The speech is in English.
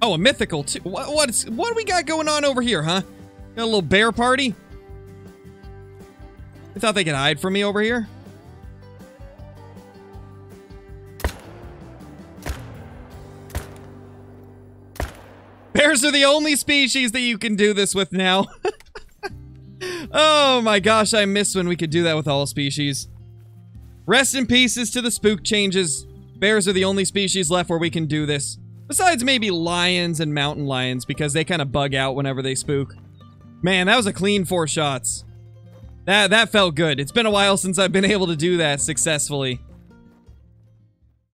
Oh, a mythical too. What do we got going on over here, huh? Got a little bear party? They thought they could hide from me over here? Bears are the only species that you can do this with now. Oh my gosh, I miss when we could do that with all species. Rest in pieces to the spook changes. Bears are the only species left where we can do this. Besides maybe lions and mountain lions, because they kind of bug out whenever they spook. Man, that was a clean 4 shots. That felt good. It's been a while since I've been able to do that successfully.